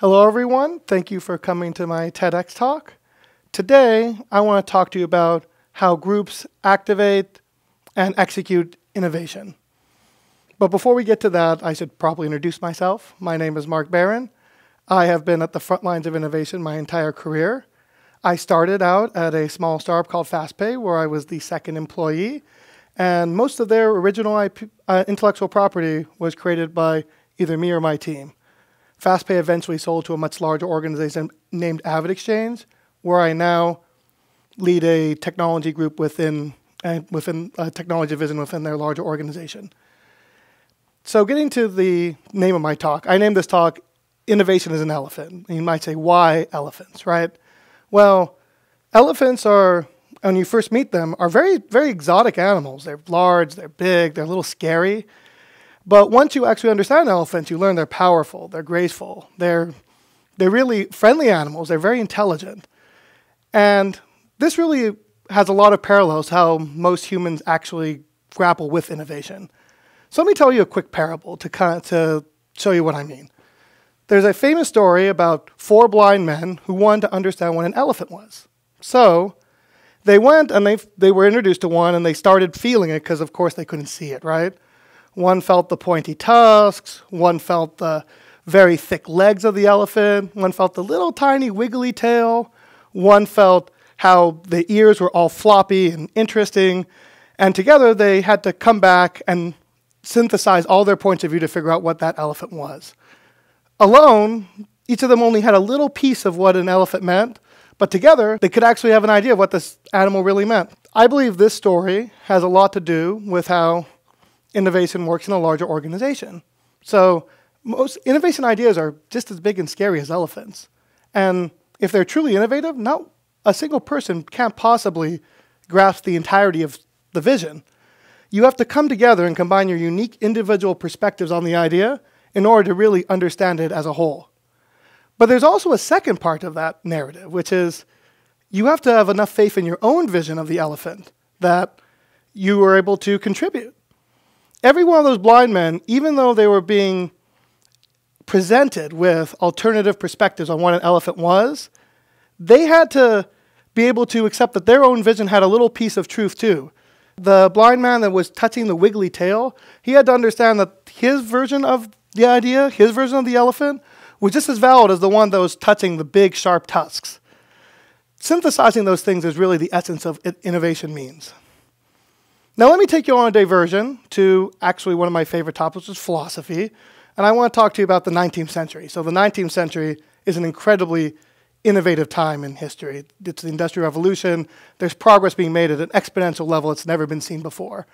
Hello everyone, thank you for coming to my TEDx talk. Today, I want to talk to you about how groups activate and execute innovation. But before we get to that, I should probably introduce myself. My name is Mark Baran. I have been at the front lines of innovation my entire career. I started out at a small startup called FastPay, where I was the second employee, and most of their original intellectual property was created by either me or my team. FastPay eventually sold to a much larger organization named Avid Exchange, where I now lead a technology group within a technology division within their larger organization. So getting to the name of my talk, I named this talk, Innovation is an Elephant. And you might say, why elephants, right? Well, elephants are, when you first meet them, are very, very exotic animals. They're large, they're big, they're a little scary. But once you actually understand elephants, you learn they're powerful, they're graceful, they're really friendly animals, they're very intelligent. And this really has a lot of parallels how most humans actually grapple with innovation. So let me tell you a quick parable to show you what I mean. There's a famous story about four blind men who wanted to understand what an elephant was. So they went and they were introduced to one and they started feeling it because of course they couldn't see it, right? One felt the pointy tusks, one felt the very thick legs of the elephant, one felt the little tiny wiggly tail, one felt how the ears were all floppy and interesting, and together they had to come back and synthesize all their points of view to figure out what that elephant was. Alone, each of them only had a little piece of what an elephant meant, but together they could actually have an idea of what this animal really meant. I believe this story has a lot to do with how innovation works in a larger organization. So most innovation ideas are just as big and scary as elephants. And if they're truly innovative, not a single person can't possibly grasp the entirety of the vision. You have to come together and combine your unique individual perspectives on the idea in order to really understand it as a whole. But there's also a second part of that narrative, which is you have to have enough faith in your own vision of the elephant that you are able to contribute. Every one of those blind men, even though they were being presented with alternative perspectives on what an elephant was, they had to be able to accept that their own vision had a little piece of truth too. The blind man that was touching the wiggly tail, he had to understand that his version of the idea, his version of the elephant, was just as valid as the one that was touching the big, sharp tusks. Synthesizing those things is really the essence of what innovation means. Now let me take you on a diversion to actually one of my favorite topics, which is philosophy, and I want to talk to you about the 19th century. So the 19th century is an incredibly innovative time in history. It's the Industrial Revolution. There's progress being made at an exponential level it's never been seen before.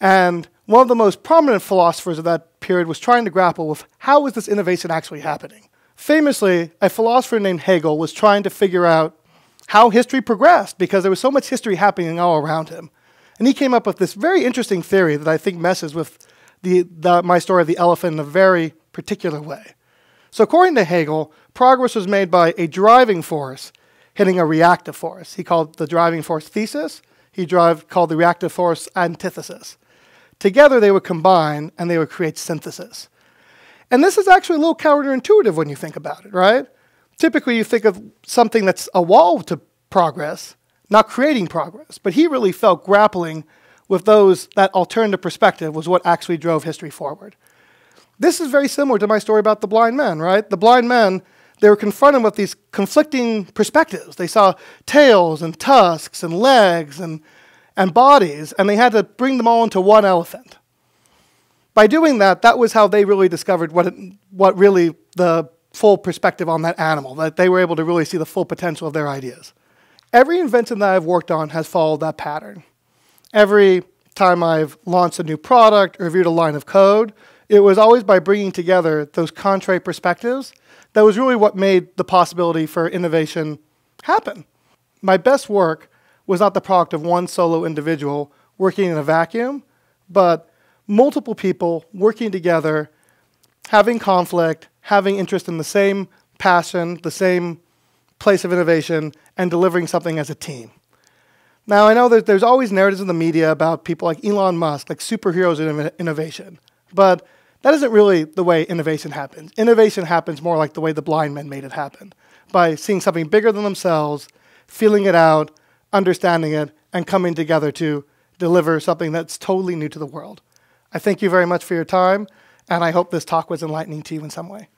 And one of the most prominent philosophers of that period was trying to grapple with how is this innovation actually happening? Famously, a philosopher named Hegel was trying to figure out how history progressed because there was so much history happening all around him. And he came up with this very interesting theory that I think messes with my story of the elephant in a very particular way. So according to Hegel, progress was made by a driving force hitting a reactive force. He called the driving force thesis. He called the reactive force antithesis. Together they would combine and they would create synthesis. And this is actually a little counterintuitive when you think about it, right? Typically you think of something that's a wall to progress, not creating progress, but he really felt grappling with that alternative perspective was what actually drove history forward. This is very similar to my story about the blind men, right? The blind men, they were confronted with these conflicting perspectives. They saw tails and tusks and legs and bodies, and they had to bring them all into one elephant. By doing that, that was how they really discovered what really the full perspective on that animal, that they were able to really see the full potential of their ideas. Every invention that I've worked on has followed that pattern. Every time I've launched a new product or reviewed a line of code, it was always by bringing together those contrary perspectives that was really what made the possibility for innovation happen. My best work was not the product of one solo individual working in a vacuum, but multiple people working together, having conflict, having interest in the same passion, the same place of innovation, and delivering something as a team. Now, I know that there's always narratives in the media about people like Elon Musk, like superheroes in innovation, but That isn't really the way innovation happens. Innovation happens more like the way the blind men made it happen, by seeing something bigger than themselves, feeling it out, understanding it, and coming together to deliver something that's totally new to the world. I thank you very much for your time, and I hope this talk was enlightening to you in some way.